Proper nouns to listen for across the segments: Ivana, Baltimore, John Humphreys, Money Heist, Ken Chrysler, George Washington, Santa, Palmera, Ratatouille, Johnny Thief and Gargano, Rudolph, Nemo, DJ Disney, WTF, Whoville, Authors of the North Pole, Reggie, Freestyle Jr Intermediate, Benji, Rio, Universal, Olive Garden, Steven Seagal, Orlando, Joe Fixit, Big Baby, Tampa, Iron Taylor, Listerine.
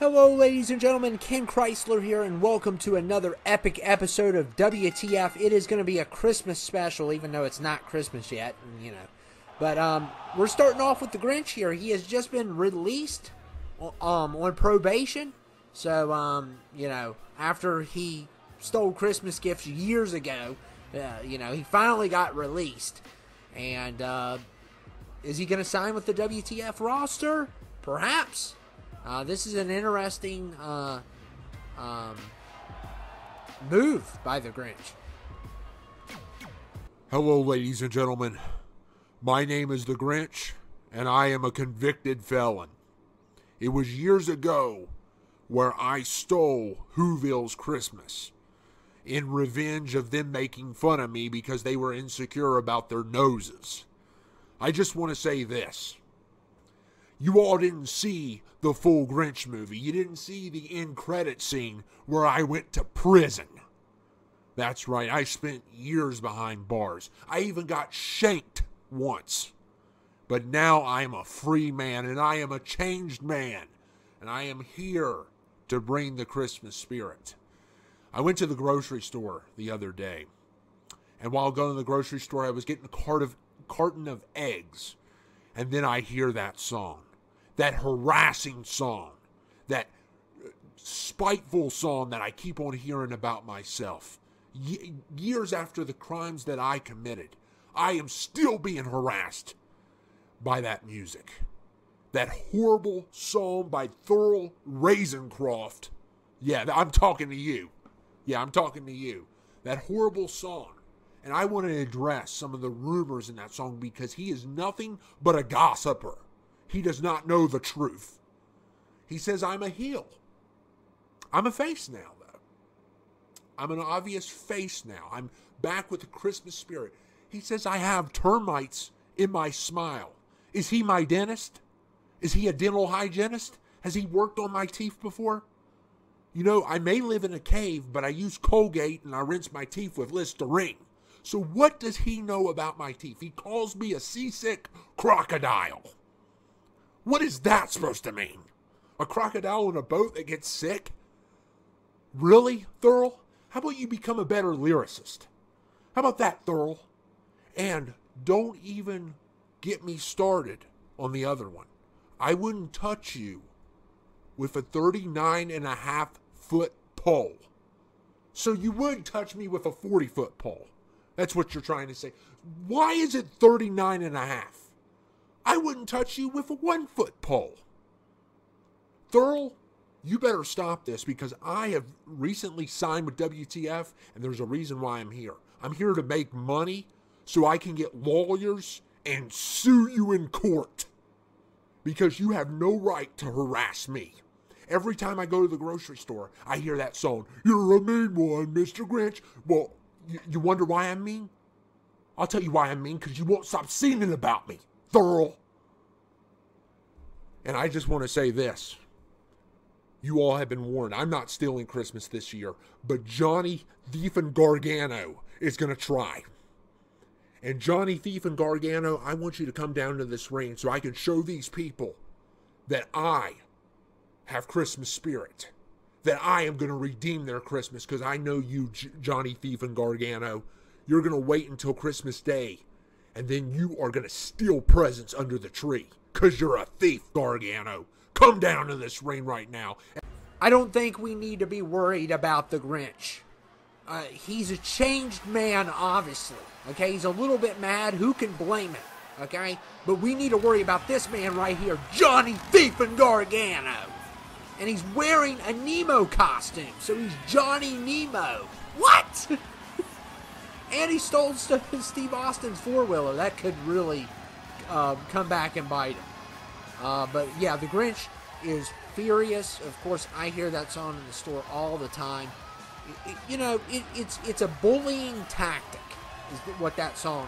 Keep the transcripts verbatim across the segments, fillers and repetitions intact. Hello, ladies and gentlemen, Ken Chrysler here, and welcome to another epic episode of W T F. It is going to be a Christmas special, even though it's not Christmas yet, you know. But um, we're starting off with the Grinch here. He has just been released um, on probation. So, um, you know, after he stole Christmas gifts years ago, uh, you know, he finally got released. And uh, is he going to sign with the W T F roster? Perhaps. Uh, this is an interesting uh, um, move by the Grinch. Hello, ladies and gentlemen. My name is the Grinch, and I am a convicted felon. It was years ago where I stole Whoville's Christmas in revenge of them making fun of me because they were insecure about their noses. I just want to say this. You all didn't see the full Grinch movie. You didn't see the end credit scene where I went to prison. That's right, I spent years behind bars. I even got shanked once. But now I am a free man, and I am a changed man, and I am here to bring the Christmas spirit. I went to the grocery store the other day, and while going to the grocery store, I was getting a cart of, carton of eggs, and then I hear that song. That harassing song, that spiteful song that I keep on hearing about myself. Ye- years after the crimes that I committed, I am still being harassed by that music. That horrible song by Thurl Ravenscroft. Yeah, I'm talking to you. Yeah, I'm talking to you. That horrible song. And I want to address some of the rumors in that song because he is nothing but a gossiper. He does not know the truth. He says, I'm a heel. I'm a face now, though. I'm an obvious face now. I'm back with the Christmas spirit. He says, I have termites in my smile. Is he my dentist? Is he a dental hygienist? Has he worked on my teeth before? You know, I may live in a cave, but I use Colgate and I rinse my teeth with Listerine. So what does he know about my teeth? He calls me a seasick crocodile. What is that supposed to mean? A crocodile on a boat that gets sick? Really, Thurl? How about you become a better lyricist? How about that, Thurl? And don't even get me started on the other one. I wouldn't touch you with a thirty-nine and a half foot pole. So you would touch me with a forty foot pole. That's what you're trying to say. Why is it thirty-nine and a half? I wouldn't touch you with a one-foot pole. Thurl, you better stop this because I have recently signed with W T F, and there's a reason why I'm here. I'm here to make money so I can get lawyers and sue you in court because you have no right to harass me. Every time I go to the grocery store, I hear that song, you're a mean one, Mister Grinch. Well, you, you wonder why I'm mean? I'll tell you why I'm mean, because you won't stop singing about me. Thurl. And I just want to say this. You all have been warned. I'm not stealing Christmas this year, but Johnny Thief and Gargano is going to try. And Johnny Thief and Gargano, I want you to come down to this ring so I can show these people that I have Christmas spirit, that I am going to redeem their Christmas because I know you, J- Johnny Thief and Gargano, you're going to wait until Christmas Day. And then you are going to steal presents under the tree. Because you're a thief, Gargano. Come down to this ring right now. I don't think we need to be worried about the Grinch. Uh, he's a changed man, obviously. Okay, he's a little bit mad. Who can blame him? Okay, but we need to worry about this man right here. Johnny Thief and Gargano. And he's wearing a Nemo costume. So he's Johnny Nemo. What? And he stole Steve Austin's four-wheeler. That could really uh, come back and bite him. Uh, but, yeah, the Grinch is furious. Of course, I hear that song in the store all the time. It, it, you know, it, it's it's a bullying tactic is what that song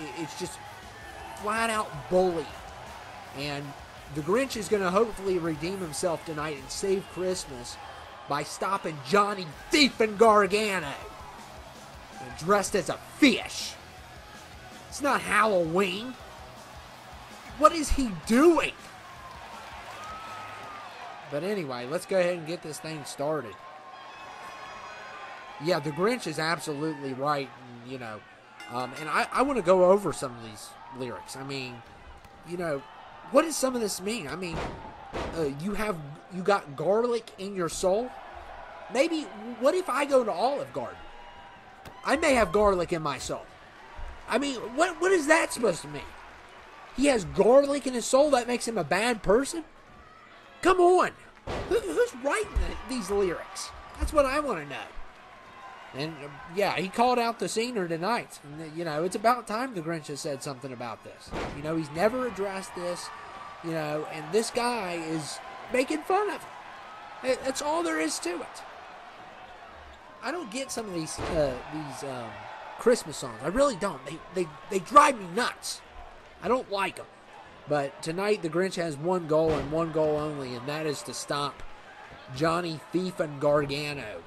is. It, it's just flat-out bullying. And the Grinch is going to hopefully redeem himself tonight and save Christmas by stopping Johnny Thief and Gargano. Dressed as a fish. It's not Halloween. What is he doing? But anyway, let's go ahead and get this thing started. Yeah, the Grinch is absolutely right, you know. Um, and I, I want to go over some of these lyrics. I mean, you know, what does some of this mean? I mean, uh, you have, you got garlic in your soul? Maybe, what if I go to Olive Garden? I may have garlic in my soul. I mean, what what is that supposed to mean? He has garlic in his soul? That makes him a bad person? Come on. Who, who's writing the, these lyrics? That's what I want to know. And, uh, yeah, he called out the senior tonight. And, you know, it's about time the Grinch has said something about this. You know, he's never addressed this, you know, and this guy is making fun of it. That's all there is to it. I don't get some of these uh, these um, Christmas songs. I really don't. They, they, they drive me nuts. I don't like them. But tonight, the Grinch has one goal and one goal only, and that is to stop Johnny Thief and Gargano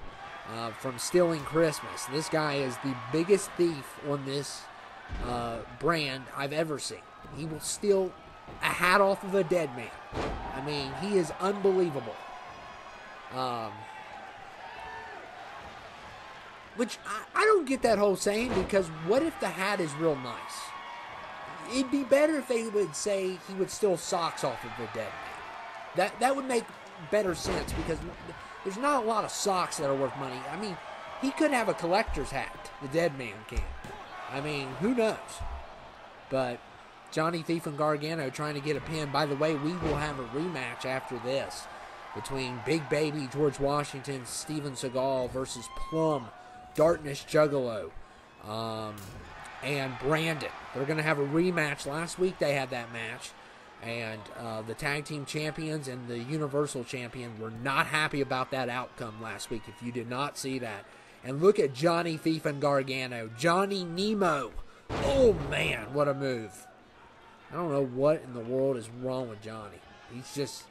Uh, from stealing Christmas. This guy is the biggest thief on this uh, brand I've ever seen. He will steal a hat off of a dead man. I mean, he is unbelievable. Um, which, I, I don't get that whole saying, because what if the hat is real nice? It'd be better if they would say he would steal socks off of a dead man. That, that would make better sense, because there's not a lot of socks that are worth money. I mean, he could have a collector's hat. The dead man can. I mean, who knows? But Johnny Thief and Gargano trying to get a pin. By the way, we will have a rematch after this between Big Baby, George Washington, Steven Seagal versus Plum, Darkness Juggalo, um, and Brandon. They're going to have a rematch. Last week they had that match. And uh, the tag team champions and the universal champion were not happy about that outcome last week, if you did not see that. And look at Johnny Thief and Gargano. Johnny Nemo. Oh, man, what a move. I don't know what in the world is wrong with Johnny. He's just,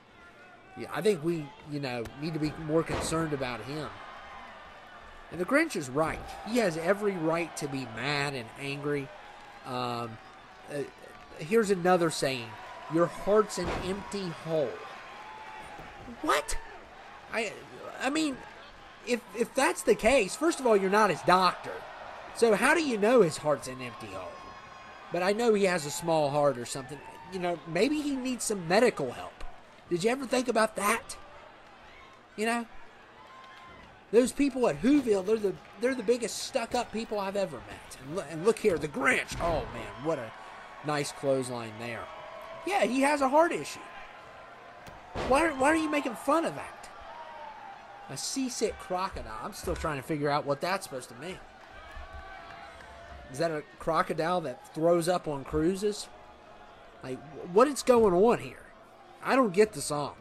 yeah, I think we, you know, need to be more concerned about him. And the Grinch is right. He has every right to be mad and angry. Um, uh, here's another saying. Your heart's an empty hole. What? I I mean, if if that's the case, first of all, you're not his doctor. So how do you know his heart's an empty hole? But I know he has a small heart or something. You know, maybe he needs some medical help. Did you ever think about that? You know? Those people at Whoville, they're the they're the biggest stuck-up people I've ever met. And look, and look here, the Grinch. Oh, man, what a nice clothesline there. Yeah, he has a heart issue. Why, why are you making fun of that? A seasick crocodile. I'm still trying to figure out what that's supposed to mean. Is that a crocodile that throws up on cruises? Like, what is going on here? I don't get the song.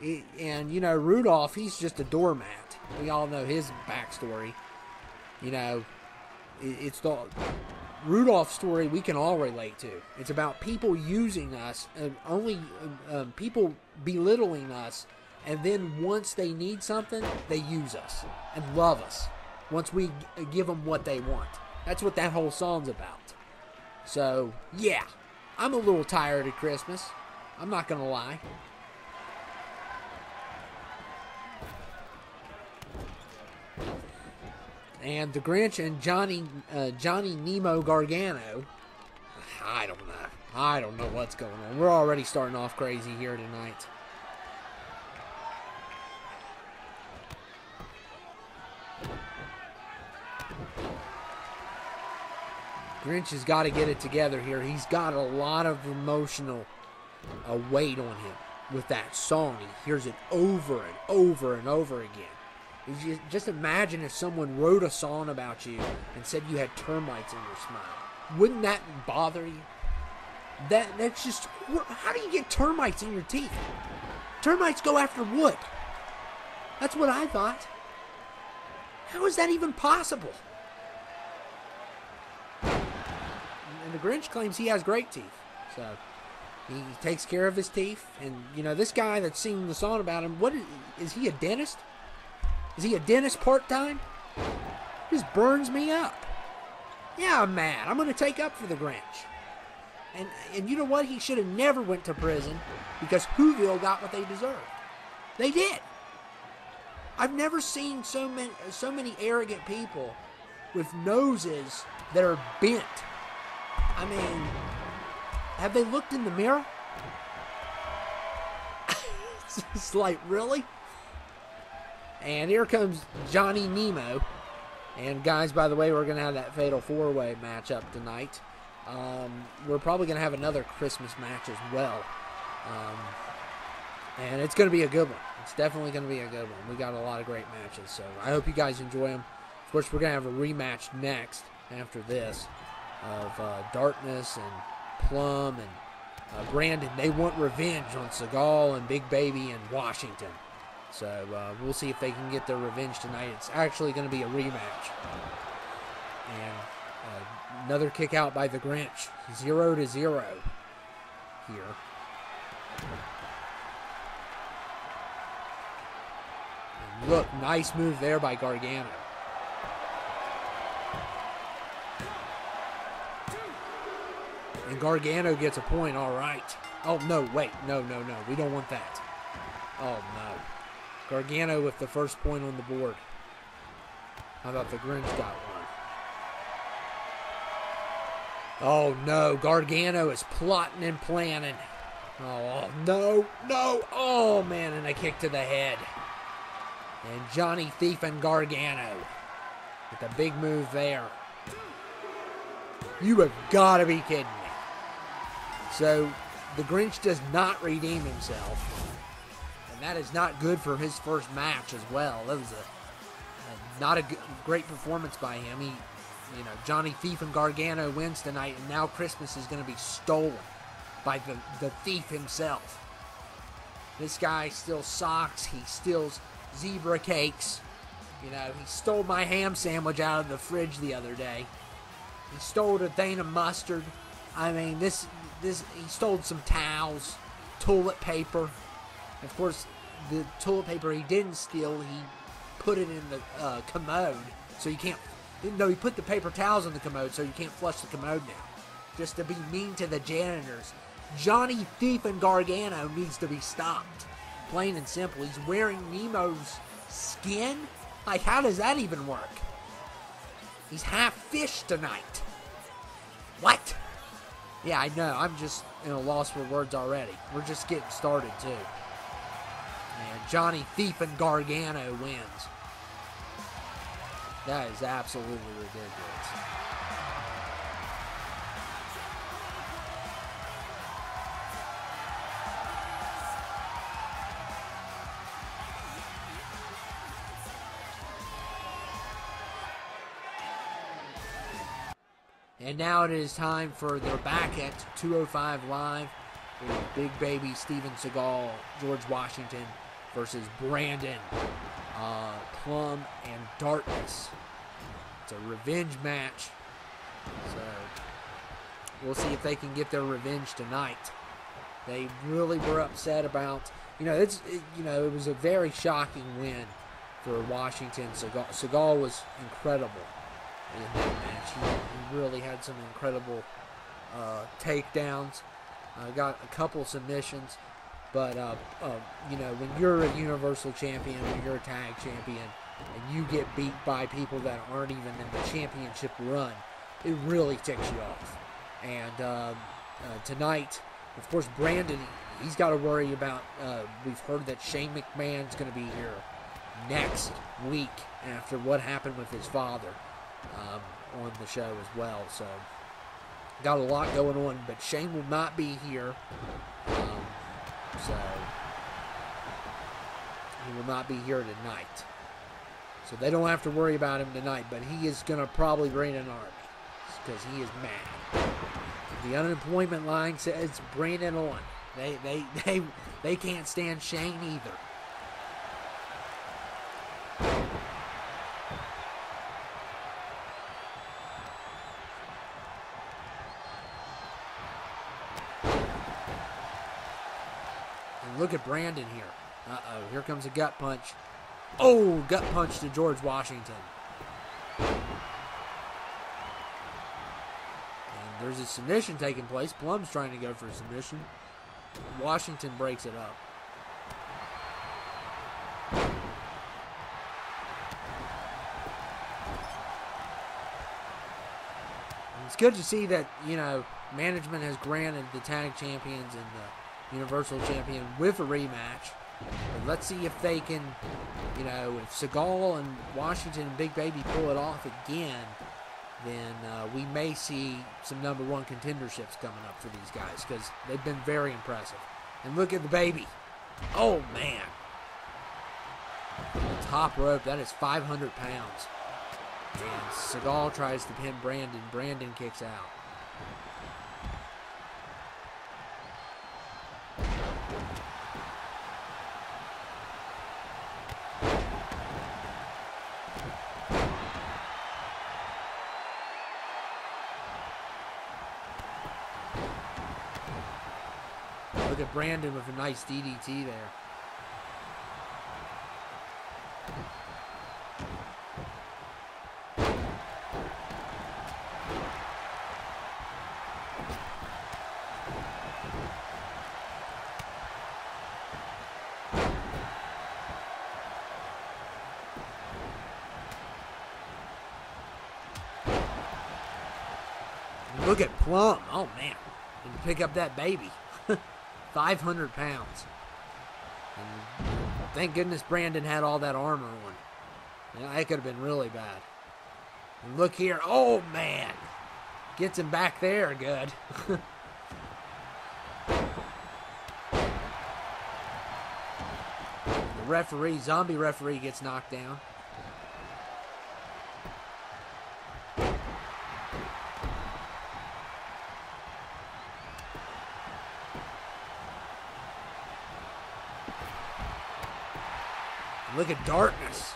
It, and, you know, Rudolph, he's just a doormat. We all know his backstory. You know, it, it's the Rudolph's story we can all relate to. It's about people using us, and only um, people belittling us, and then once they need something, they use us and love us. Once we give them what they want. That's what that whole song's about. So, yeah, I'm a little tired of Christmas. I'm not going to lie. And the Grinch and Johnny uh, Johnny Nemo Gargano. I don't know. I don't know what's going on. We're already starting off crazy here tonight. Grinch has got to get it together here. He's got a lot of emotional uh, weight on him with that song. He hears it over and over and over again. Just imagine if someone wrote a song about you and said you had termites in your smile. Wouldn't that bother you? That that's just, how do you get termites in your teeth? Termites go after wood. That's what I thought. How is that even possible? And the Grinch claims he has great teeth. So he takes care of his teeth. And, you know, this guy that's singing the song about him, what is, is he a dentist? Is he a dentist part-time? Just burns me up. Yeah, I'm mad. I'm going to take up for the Grinch. And and you know what? He should have never went to prison because Whoville got what they deserved. They did. I've never seen so many so many arrogant people with noses that are bent. I mean, have they looked in the mirror? It's like, really? And here comes Johnny Nemo. And guys, by the way, we're going to have that Fatal four-way matchup tonight. Um, we're probably going to have another Christmas match as well. Um, and it's going to be a good one. It's definitely going to be a good one. We got a lot of great matches, so I hope you guys enjoy them. Of course, we're going to have a rematch next after this of uh, Darkness and Plum and uh, Brandon. They want revenge on Seagal and Big Baby and Washington. So uh, we'll see if they can get their revenge tonight. It's actually going to be a rematch. And uh, another kick out by the Grinch. Zero to zero here. And look, nice move there by Gargano. And Gargano gets a point, all right. Oh, no, wait. No, no, no. We don't want that. Oh, no. Gargano with the first point on the board. How about the Grinch got one? Oh, no. Gargano is plotting and planning. Oh, no, no. Oh, man, and a kick to the head. And Johnny Thief and Gargano with a big move there. You have got to be kidding me. So, the Grinch does not redeem himself. That is not good for his first match as well. That was a, a not a g great performance by him. He, you know, Johnny Thief and Gargano wins tonight, and now Christmas is going to be stolen by the, the thief himself. This guy steals socks. He steals zebra cakes. You know, he stole my ham sandwich out of the fridge the other day. He stole a thing of mustard. I mean, this this he stole some towels, toilet paper. Of course, the toilet paper he didn't steal, he put it in the uh, commode. So you can't... No, he put the paper towels in the commode, so you can't flush the commode now. Just to be mean to the janitors. Johnny Thief and Gargano needs to be stopped. Plain and simple. He's wearing Nemo's skin? Like, how does that even work? He's half fish tonight. What? Yeah, I know. I'm just in a loss for words already. We're just getting started, too. And Johnny Thief and Gargano wins. That is absolutely ridiculous. And now it is time for their back at two oh five Live with Big Baby, Steven Seagal, George Washington versus Brandon, uh, Plum, and Darkness. It's a revenge match. So, we'll see if they can get their revenge tonight. They really were upset about, you know, it's, it, you know, it was a very shocking win for Washington. Seagal, Seagal was incredible in that match. He, he really had some incredible uh, takedowns. Uh, got a couple submissions. But, uh, uh, you know, when you're a Universal Champion, when you're a Tag Champion, and you get beat by people that aren't even in the championship run, it really ticks you off. And um, uh, tonight, of course, Brandon, he's got to worry about, uh, we've heard that Shane McMahon's going to be here next week after what happened with his father um, on the show as well. So, got a lot going on, but Shane will not be here. Um, So, he will not be here tonight. So, they don't have to worry about him tonight, but he is going to probably bring an army because he is mad. The unemployment line says bring it on. They, they, they, they can't stand Shane either. Look at Brandon here. Uh-oh, here comes a gut punch. Oh, gut punch to George Washington. And there's a submission taking place. Plum's trying to go for a submission. Washington breaks it up. good to see that, you know, management has granted the tag champions and the Universal champion with a rematch. But let's see if they can, you know, if Seagal and Washington and Big Baby pull it off again, then uh, we may see some number one contenderships coming up for these guys, because they've been very impressive. And look at the baby. Oh, man. The top rope, that is five hundred pounds. And Seagal tries to pin Brandon. Brandon kicks out. Look at Brandon with a nice D D T there. Look at Plum. Oh, man. And pick up that baby. five hundred pounds. And thank goodness Brandon had all that armor on. You know, that could have been really bad. And look here. Oh, man. Gets him back there good. The referee, zombie referee, gets knocked down. Look at Darkness.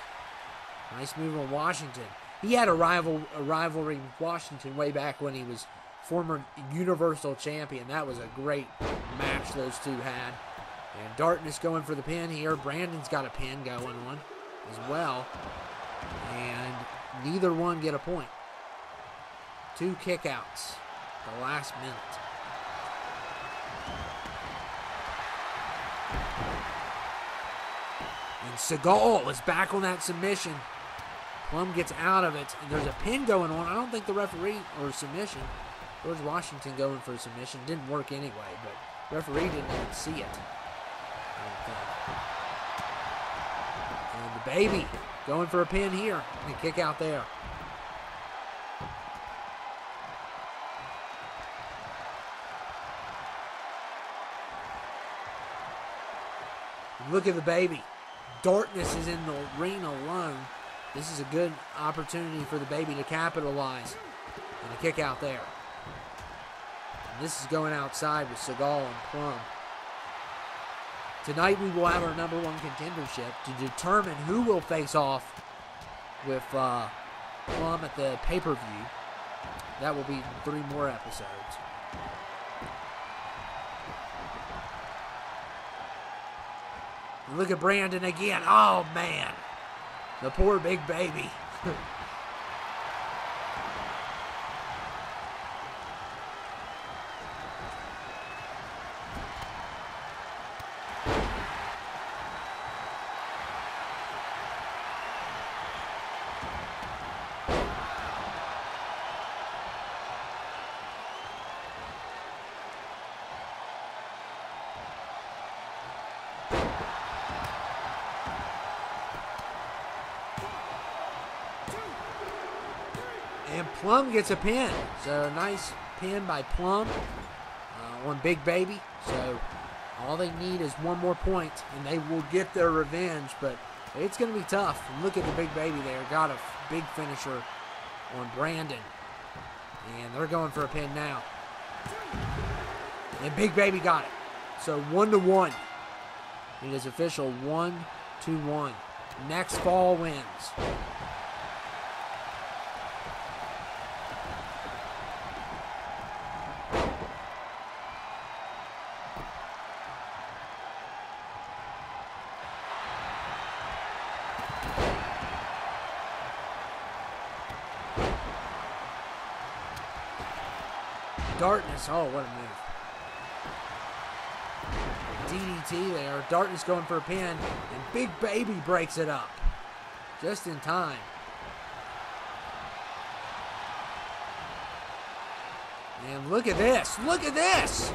Nice move on Washington. He had a rival, a rivalry with Washington way back when he was former Universal Champion. That was a great match those two had. And Darkness going for the pin here. Brandon's got a pin going on as well. And neither one get a point. Two kickouts the last minute. Seagal is back on that submission. Plum gets out of it, and there's a pin going on. I don't think the referee, or submission, George Washington going for a submission. Didn't work anyway, but referee didn't even see it. And the baby going for a pin here, and a kick out there. Look at the baby. Darkness is in the ring alone. This is a good opportunity for the baby to capitalize. And a kick out there. And this is going outside with Seagal and Plum. Tonight we will have our number one contendership to determine who will face off with uh, Plum at the pay-per-view. That will be in three more episodes. Look at Brandon again. Oh, man. The poor big baby. And Plum gets a pin. So, nice pin by Plum uh, on Big Baby. So, all they need is one more point, and they will get their revenge. But it's going to be tough. And look at the Big Baby there. Got a big finisher on Brandon. And they're going for a pin now. And Big Baby got it. So, one to one. It is official one to one. Next fall wins. Darkness, oh, what a move. D D T there. Darkness going for a pin, and Big Baby breaks it up. Just in time. And look at this, look at this!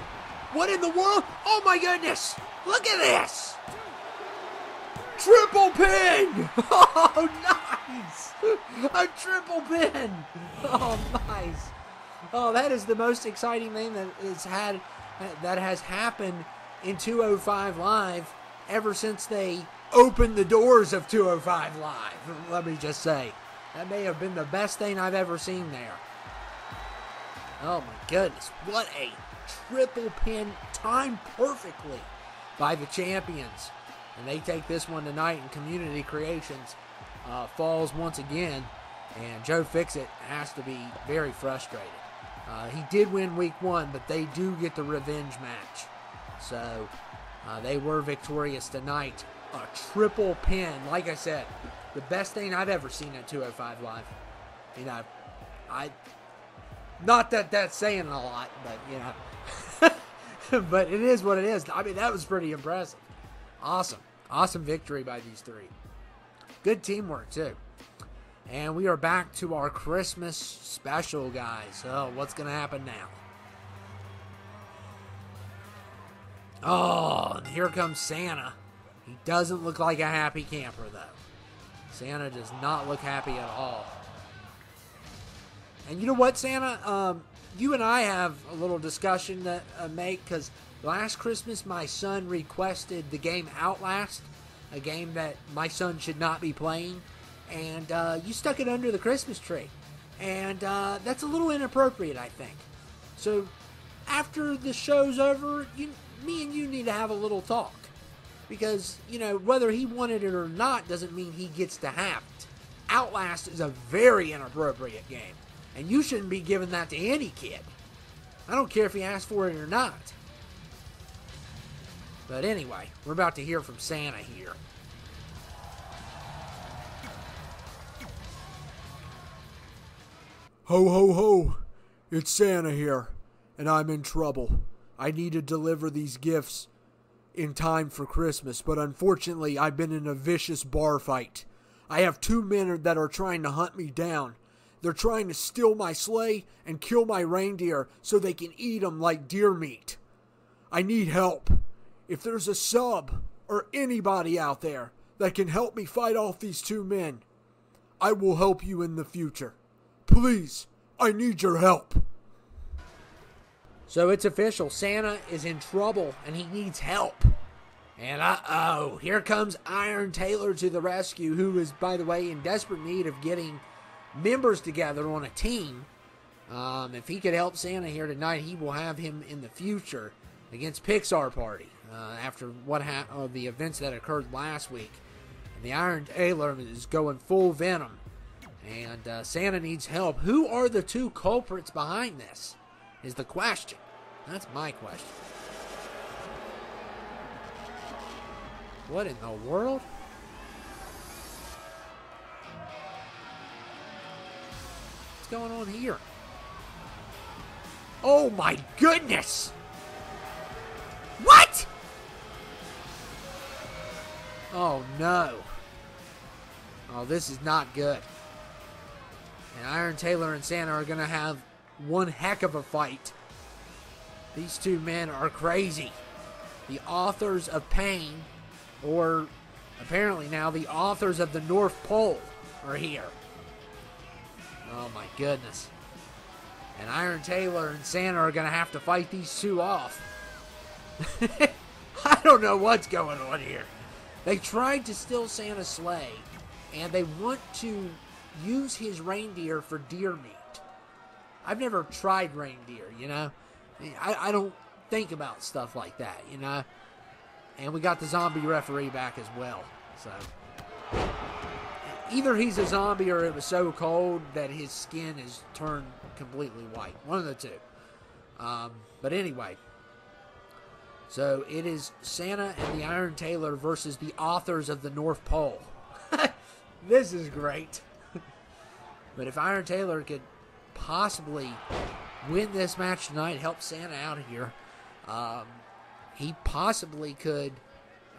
What in the world? Oh my goodness! Look at this! Triple pin! Oh, nice! A triple pin! Oh, nice! Oh, that is the most exciting thing that is had that has happened in two oh five Live ever since they opened the doors of two oh five Live. Let me just say, that may have been the best thing I've ever seen there. Oh my goodness, what a triple pin, timed perfectly by the champions. And they take this one tonight, and Community Creations uh, falls once again. And Joe Fixit has to be very frustrated. Uh, he did win week one, but they do get the revenge match. So uh, they were victorious tonight. A triple pin. Like I said, the best thing I've ever seen at two oh five Live. You know, I... Not that that's saying a lot, but, you know. But it is what it is. I mean, that was pretty impressive. Awesome. Awesome victory by these three. Good teamwork, too. And we are back to our Christmas special, guys. Oh, what's going to happen now? Oh, and here comes Santa. He doesn't look like a happy camper, though. Santa does not look happy at all. And you know what, Santa? Um, you and I have a little discussion to uh, make, because last Christmas my son requested the game Outlast, a game that my son should not be playing, and uh, you stuck it under the Christmas tree. And uh, that's a little inappropriate, I think. So after the show's over, you, me and you need to have a little talk. Because, you know, whether he wanted it or not doesn't mean he gets to have it. Outlast is a very inappropriate game. And you shouldn't be giving that to any kid. I don't care if he asked for it or not. But anyway, we're about to hear from Santa here. Ho, ho, ho. It's Santa here, and I'm in trouble. I need to deliver these gifts in time for Christmas, but unfortunately, I've been in a vicious bar fight. I have two men that are trying to hunt me down. They're trying to steal my sleigh and kill my reindeer so they can eat them like deer meat. I need help. If there's a sub or anybody out there that can help me fight off these two men, I will help you in the future. Please, I need your help. So it's official. Santa is in trouble and he needs help. And uh-oh, here comes Iron Taylor to the rescue, who is, by the way, in desperate need of getting members together on a team. Um, if he could help Santa here tonight, he will have him in the future against Pixar Party uh, after what ha uh, the events that occurred last week. And the Iron Taylor is going full venom, and uh, Santa needs help. Who are the two culprits behind this is the question. That's my question. What in the world? Going on here? Oh my goodness! What? Oh no. Oh, this is not good. And Iron Taylor and Santa are gonna have one heck of a fight. These two men are crazy. The Authors of Pain, or apparently now the Authors of the North Pole, are here. Oh my goodness. And Iron Taylor and Santa are going to have to fight these two off. I don't know what's going on here. They tried to steal Santa's sleigh, and they want to use his reindeer for deer meat. I've never tried reindeer, you know. I, I don't think about stuff like that, you know. And we got the zombie referee back as well, so... Either he's a zombie or it was so cold that his skin is turned completely white. One of the two. Um, but anyway. So it is Santa and the Iron Taylor versus the Authors of the North Pole. This is great. But if Iron Taylor could possibly win this match tonight, help Santa out here, um, he possibly could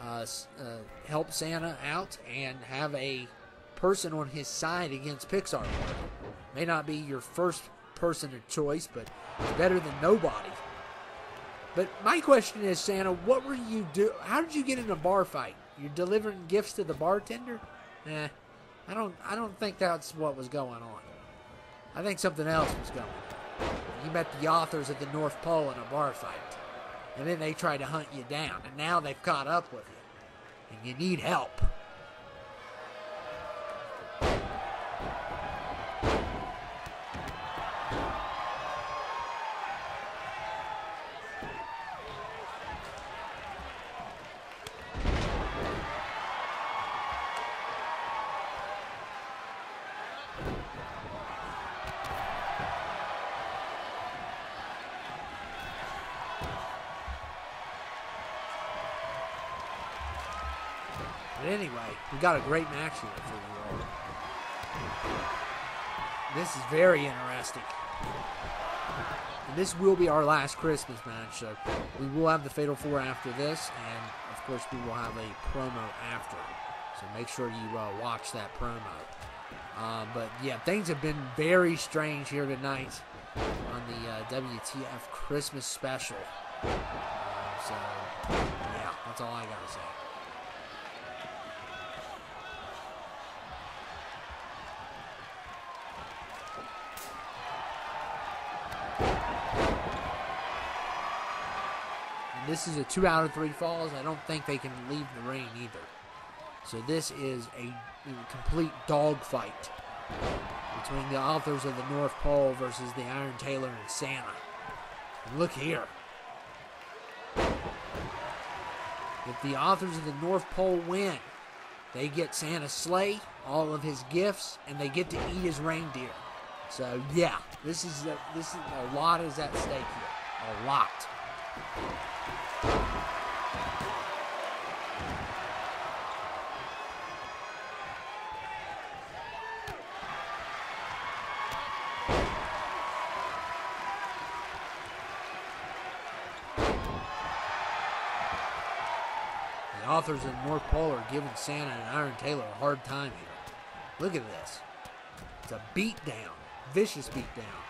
uh, uh, help Santa out and have a person on his side against Pixar. May not be your first person of choice, but it's better than nobody. But my question is, Santa, what were you do? How did you get in a bar fight? You're delivering gifts to the bartender? Eh, I don't, I don't think that's what was going on. I think something else was going on. You met the authors of the North Pole in a bar fight. And then they tried to hunt you down. And now they've caught up with you. And you need help. But anyway, we got a great match here for you all. This is very interesting. And this will be our last Christmas match, so we will have the Fatal Four after this, and of course we will have a promo after. So make sure you uh, watch that promo. Uh, but yeah, things have been very strange here tonight on the uh, W T F Christmas special. Uh, so yeah, that's all I gotta say. This is a two out of three falls. I don't think they can leave the ring either. So this is a, a complete dogfight between the authors of the North Pole versus the Iron Taylor and Santa. And look here. If the authors of the North Pole win, they get Santa's sleigh, all of his gifts, and they get to eat his reindeer. So yeah, this is a, this is a lot is at stake here. A lot. The authors of North Pole are giving Santa and Iron Taylor a hard time here. Look at this. It's a beat down. Vicious beat down.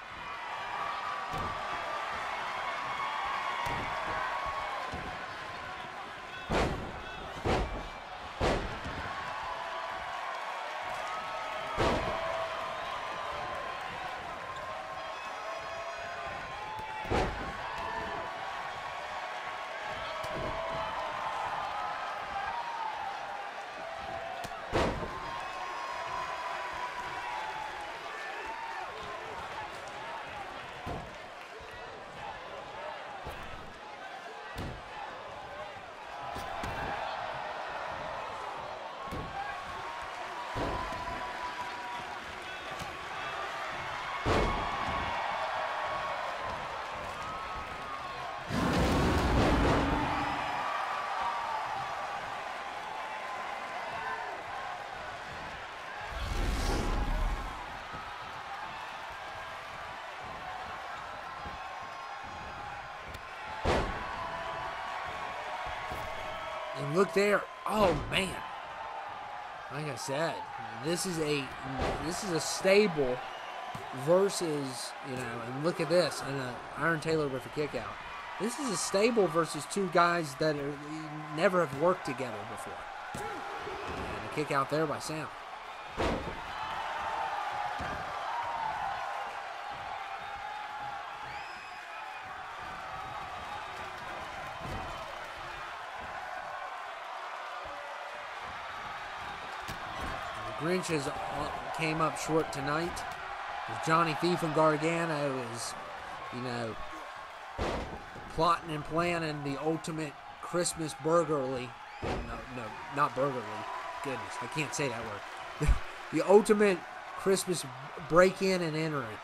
And look there. Oh man. Like I said, this is a this is a stable versus, you know, and look at this, and a Iron Taylor with a kick out. This is a stable versus two guys that are, never have worked together before. And a kick out there by Sam. Grinch has came up short tonight. Johnny Thief and Gargano is, you know, plotting and planning the ultimate Christmas burglary. No, no, not burglary. Goodness, I can't say that word. The ultimate Christmas break-in and entering.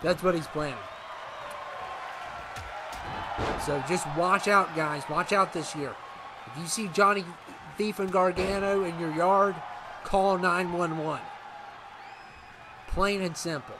That's what he's planning. So just watch out, guys. Watch out this year. If you see Johnny Thief and Gargano in your yard, call nine one one. Plain and simple.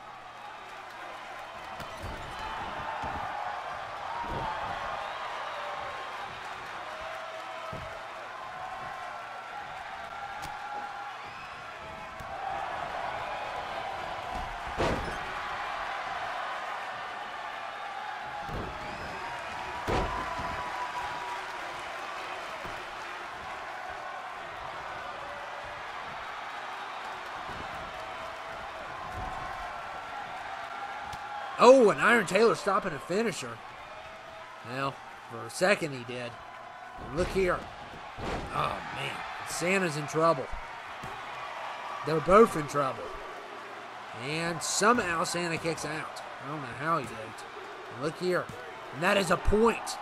Oh, and Iron Taylor stopping a finisher. Well, for a second he did. But look here. Oh, man. Santa's in trouble. They're both in trouble. And somehow Santa kicks out. I don't know how he did it. Look here. And that is a point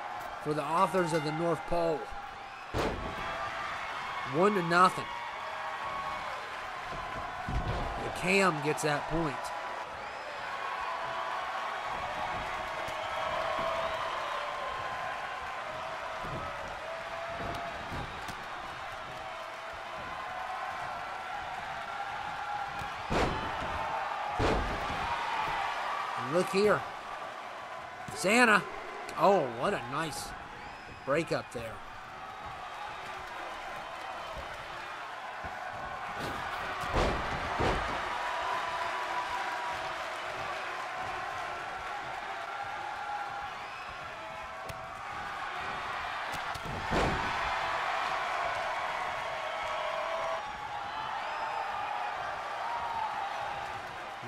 for the Authors of the North Pole. One to nothing. The Cam gets that point. Look here. Santa. Oh, what a nice break up there.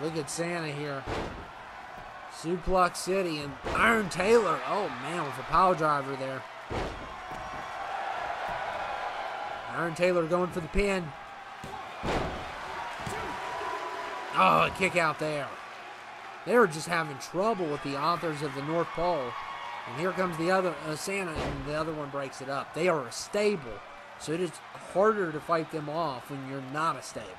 Look at Santa here. Suplex City and Iron Taylor. Oh, man, with a pile driver there. Iron Taylor going for the pin. Oh, a kick out there. They were just having trouble with the Authors of the North Pole. And here comes the other uh, Santa, and the other one breaks it up. They are a stable, so it is harder to fight them off when you're not a stable.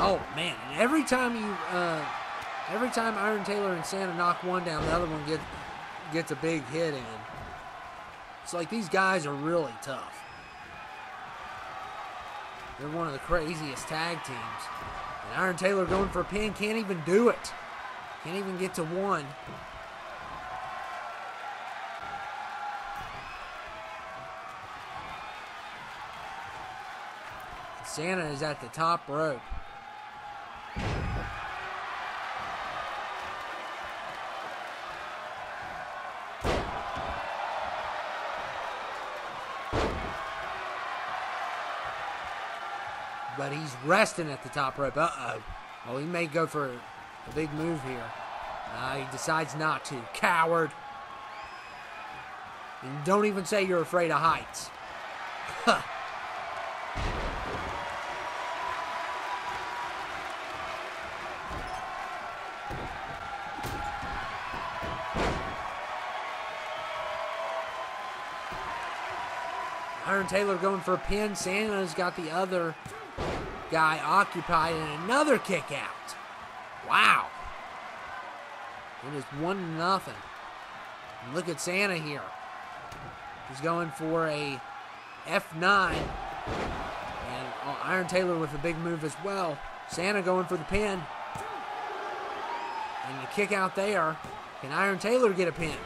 Oh man, and every time you uh, every time Iron Taylor and Santa knock one down, the other one get, gets a big hit in. It's like these guys are really tough. They're one of the craziest tag teams. And Iron Taylor going for a pin, can't even do it. Can't even get to one. Santa is at the top rope. But he's resting at the top rope. Uh-oh. Well, he may go for a big move here. Uh, he decides not to. Coward. And don't even say you're afraid of heights. Huh. Iron Taylor going for a pin. Santa's got the other guy occupied, and another kick out. Wow. It is one nothing. And look at Santa here. He's going for a F nine. And Iron Taylor with a big move as well. Santa going for the pin. And the kick out there. Can Iron Taylor get a pin?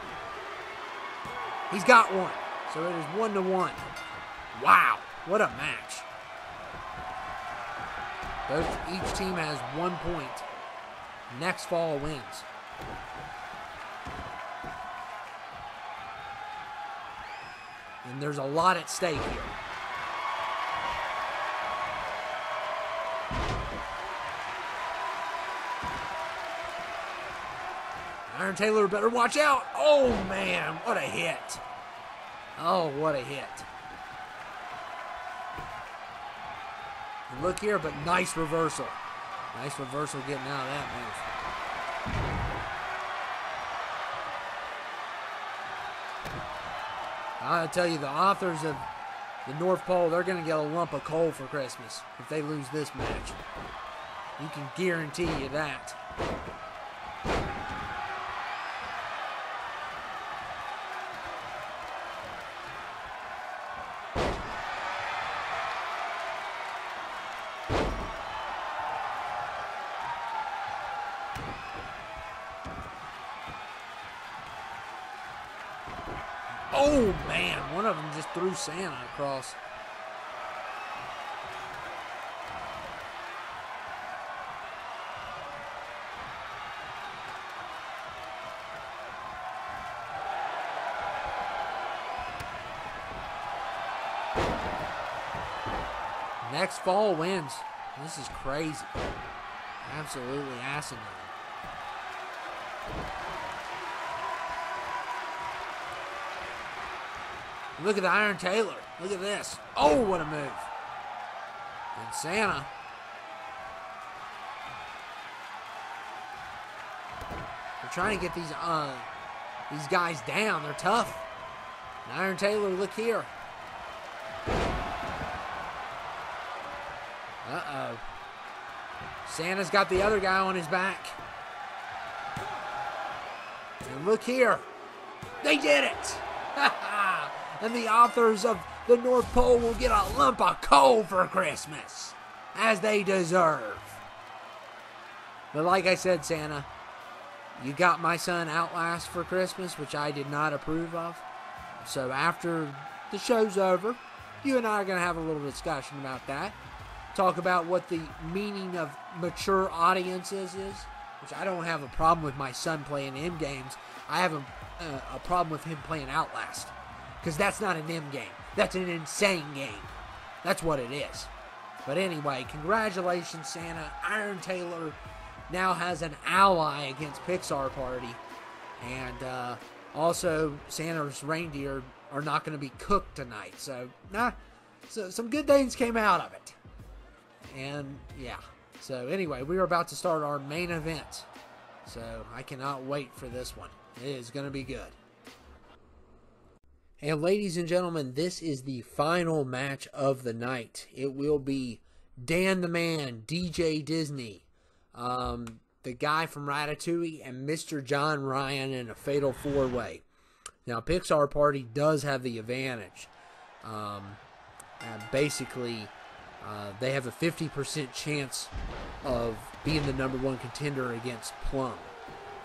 He's got one. So it is one to one. Wow. What a match. Both, each team has one point. Next fall wins. And there's a lot at stake here. Iron Taylor better watch out. Oh, man, what a hit. Oh, what a hit. Look here, but nice reversal. Nice reversal getting out of that move. I tell you, the Authors of the North Pole, they're going to get a lump of coal for Christmas if they lose this match. You can guarantee you that. Oh, man. One of them just threw Santa across. Next fall wins. This is crazy. Absolutely asinine. Look at the Iron Taylor. Look at this. Oh, what a move. And Santa. They're trying to get these uh these guys down. They're tough. And Iron Taylor, look here. Uh-oh. Santa's got the other guy on his back. And look here. They did it! And the authors of the North Pole will get a lump of coal for Christmas. As they deserve. But like I said, Santa, you got my son Outlast for Christmas, which I did not approve of. So after the show's over, you and I are going to have a little discussion about that. Talk about what the meaning of mature audiences is, which I don't have a problem with my son playing M games. I have a, uh, a problem with him playing Outlast, because that's not an M game. That's an insane game. That's what it is. But anyway, congratulations, Santa. Iron Taylor now has an ally against Pixar Party, and uh, also Santa's reindeer are not going to be cooked tonight. So, nah, so some good things came out of it. And, yeah. So, anyway, we are about to start our main event. So, I cannot wait for this one. It is going to be good. And, ladies and gentlemen, this is the final match of the night. It will be Dan the Man, D J Disney, um, the guy from Ratatouille, and Mister John Ryan in a fatal four-way. Now, Pixar Party does have the advantage. Um, and basically... Uh, they have a fifty percent chance of being the number one contender against Plum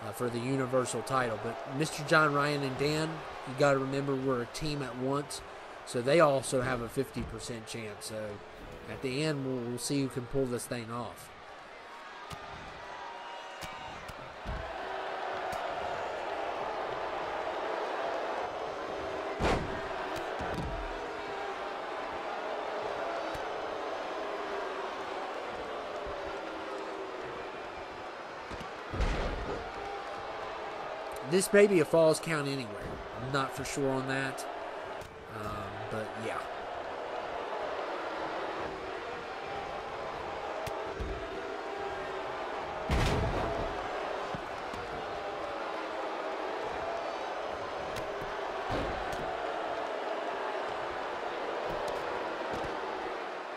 uh, for the Universal title. But Mister John Ryan and Dan, you got to remember, we're a team at once. So they also have a fifty percent chance. So at the end, we'll, we'll see who can pull this thing off. This may be a falls count anywhere. I'm not for sure on that. Um, but yeah.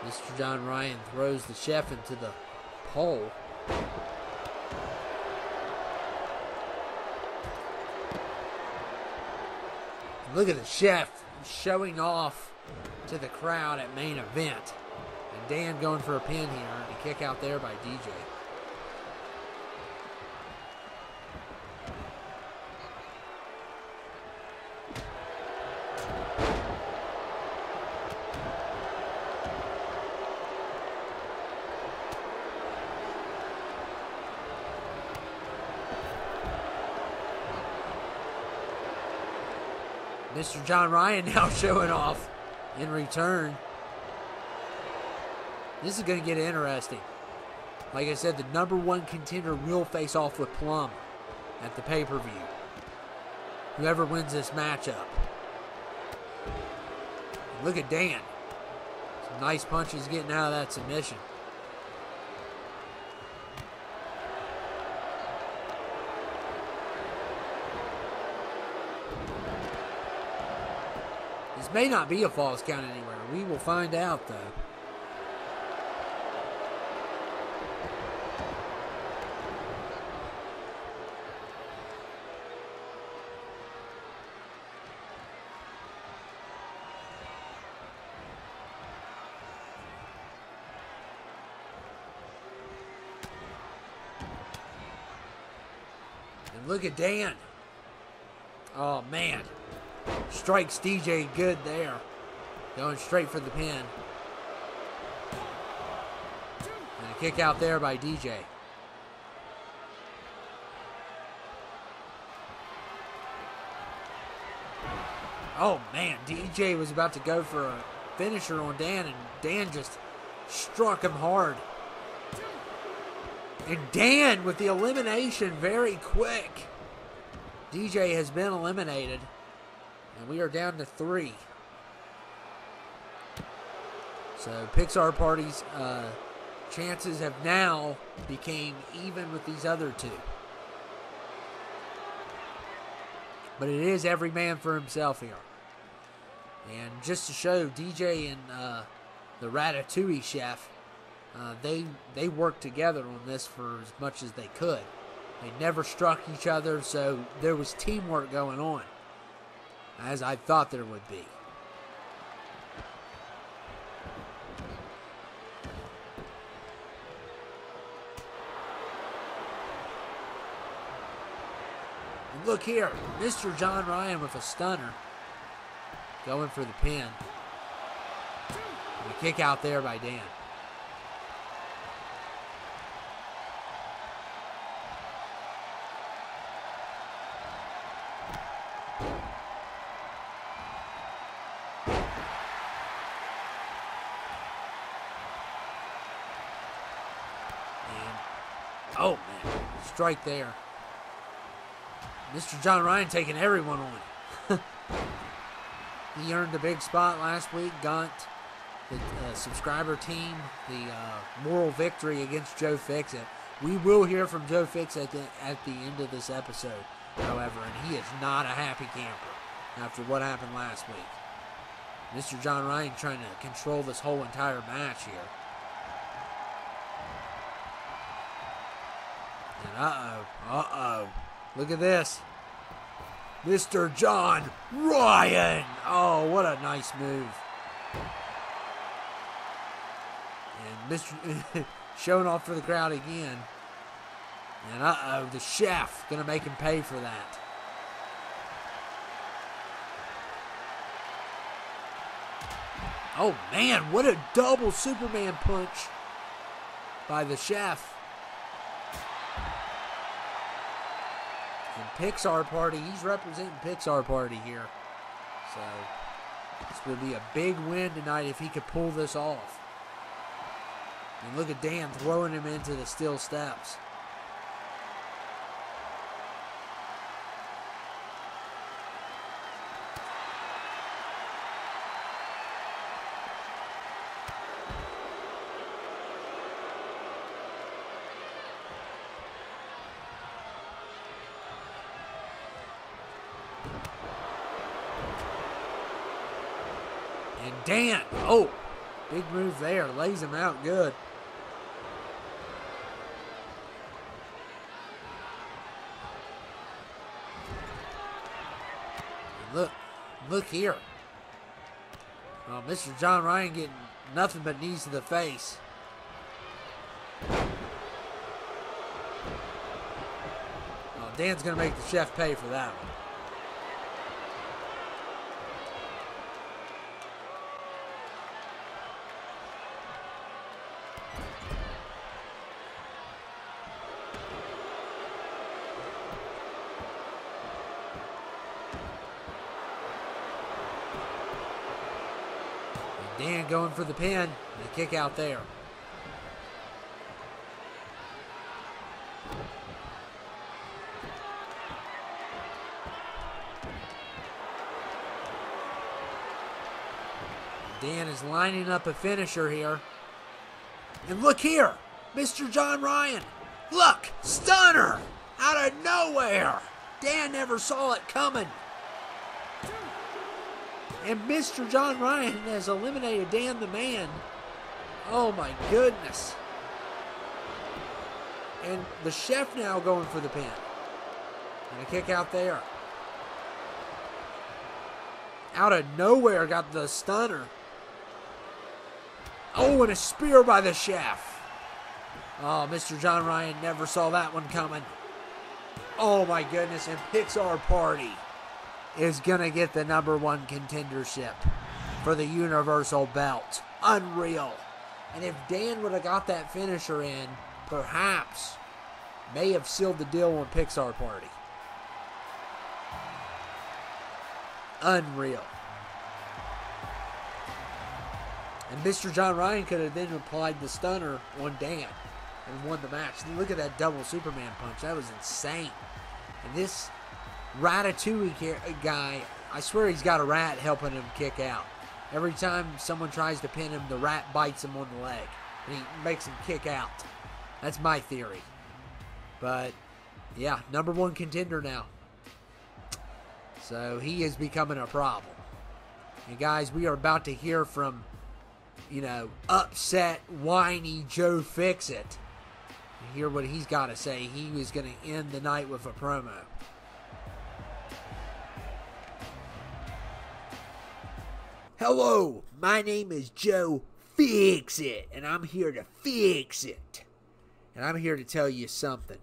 Mister John Ryan throws the chef into the pole. Look at the chef showing off to the crowd at main event. And Dan going for a pin here and a kick out there by D J. Mister John Ryan now showing off in return. This is going to get interesting. Like I said, the number one contender will face off with Plum at the pay-per-view. Whoever wins this matchup. And look at Dan. Some nice punches getting out of that submission. May not be a falls count anywhere. We will find out, though. And look at Dan. Oh, man. Strikes D J good there. Going straight for the pin. And a kick out there by D J. Oh man, D J was about to go for a finisher on Dan, and Dan just struck him hard. And Dan with the elimination very quick. D J has been eliminated. And we are down to three. So Pixar Party's uh, chances have now became even with these other two. But it is every man for himself here. And just to show D J and uh, the Ratatouille chef, uh, they they worked together on this for as much as they could. They never struck each other, so there was teamwork going on, as I thought there would be. And look here, Mister John Ryan with a stunner, going for the pin. And a kick out there by Dan. Oh, man. Strike there. Mister John Ryan taking everyone on. He earned a big spot last week. Got the uh, subscriber team the uh, moral victory against Joe Fixit. We will hear from Joe Fixit at the, at the end of this episode, however, and he is not a happy camper after what happened last week. Mister John Ryan trying to control this whole entire match here. Uh-oh, uh-oh. Look at this. Mister John Ryan. Oh, what a nice move. And Mister showing off for the crowd again. And uh-oh, the chef going to make him pay for that. Oh, man, what a double Superman punch by the chef. And Pixar Party, he's representing Pixar Party here. So, this would be a big win tonight if he could pull this off. And look at Dan throwing him into the steel steps. And Dan, oh, big move there, lays him out good. And look, look here. Oh, Mister John Ryan getting nothing but knees to the face. Oh, Dan's gonna make the chef pay for that one. Dan going for the pin, and a kick out there. Dan is lining up a finisher here. And look here, Mister John Ryan. Look, stunner out of nowhere. Dan never saw it coming. And Mister John Ryan has eliminated Dan the Man. Oh my goodness. And the chef now going for the pin. And a kick out there. Out of nowhere got the stunner. Oh, and a spear by the chef. Oh, Mister John Ryan never saw that one coming. Oh my goodness, and Pixar Party is going to get the number one contendership for the Universal Belt. Unreal. And if Dan would have got that finisher in, perhaps may have sealed the deal on Pixar Party. Unreal. And Mister John Ryan could have then applied the stunner on Dan and won the match. Look at that double Superman punch. That was insane. And this Ratatouille guy, I swear he's got a rat helping him kick out. Every time someone tries to pin him, the rat bites him on the leg. And he makes him kick out. That's my theory. But, yeah, number one contender now. So he is becoming a problem. And, guys, we are about to hear from, you know, upset, whiny Joe Fixit. Hear what he's got to say. He was going to end the night with a promo. Hello, my name is Joe Fixit, and I'm here to fix it. And I'm here to tell you something.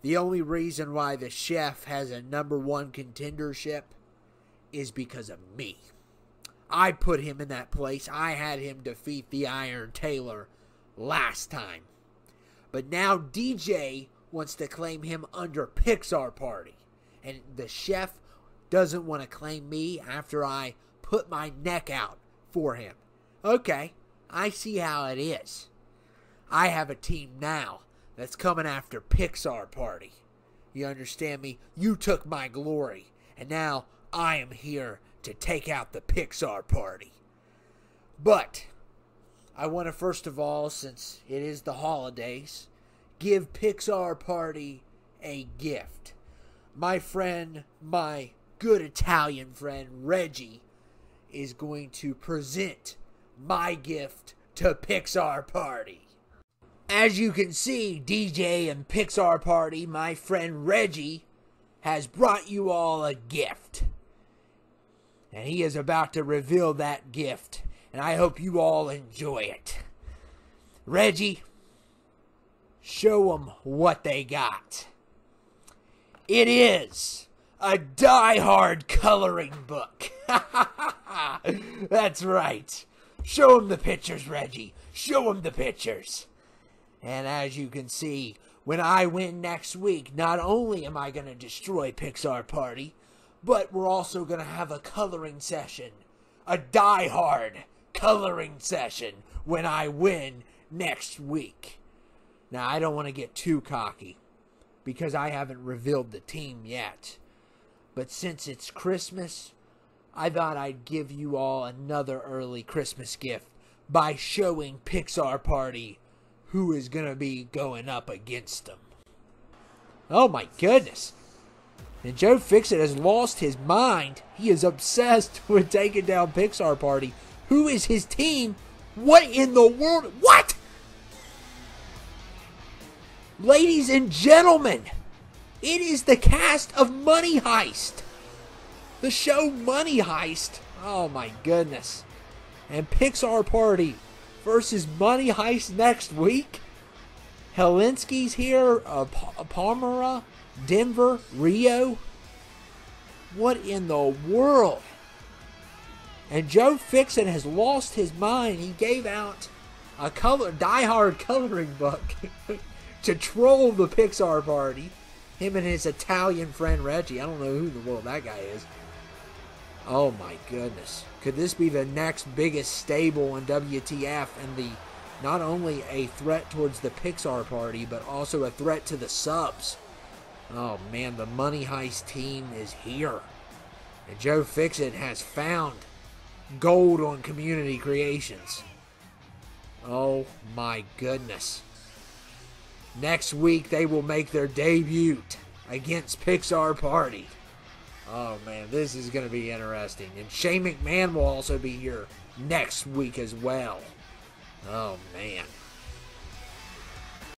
The only reason why the chef has a number one contendership is because of me. I put him in that place. I had him defeat the Iron Taylor last time. But now D J wants to claim him under Pixar Party. And the chef doesn't want to claim me after I put my neck out for him. Okay, I see how it is. I have a team now that's coming after Pixar Party. You understand me? You took my glory. And now I am here to take out the Pixar Party. But I want to, first of all, since it is the holidays, give Pixar Party a gift. My friend, my good Italian friend, Reggie, is going to present my gift to Pixar Party. As you can see, D J and Pixar Party, my friend Reggie has brought you all a gift. And he is about to reveal that gift. And I hope you all enjoy it. Reggie, show them what they got. It is a Die Hard coloring book. That's right. Show them the pictures, Reggie. Show them the pictures. And as you can see, when I win next week, not only am I going to destroy Pixar Party, but we're also going to have a coloring session. A Die Hard coloring session when I win next week. Now, I don't want to get too cocky because I haven't revealed the team yet. But since it's Christmas, I thought I'd give you all another early Christmas gift by showing Pixar Party who is going to be going up against them. Oh my goodness. And Joe Fixit has lost his mind. He is obsessed with taking down Pixar Party. Who is his team? What in the world? What? Ladies and gentlemen, it is the cast of Money Heist. The show Money Heist. Oh my goodness. And Pixar Party versus Money Heist next week. Helinski's here. Uh, Palmera. Denver, Rio. What in the world? And Joe Fixit has lost his mind. He gave out a color, Die Hard coloring book to troll the Pixar Party. Him and his Italian friend Reggie. I don't know who in the world that guy is. Oh my goodness. Could this be the next biggest stable in W T F and the not only a threat towards the Pixar Party, but also a threat to the subs? Oh man, the Money Heist team is here. And Joe Fixit has found gold on Community Creations. Oh my goodness. Next week they will make their debut against Pixar Party. Oh man, this is going to be interesting. And Shane McMahon will also be here next week as well. Oh man.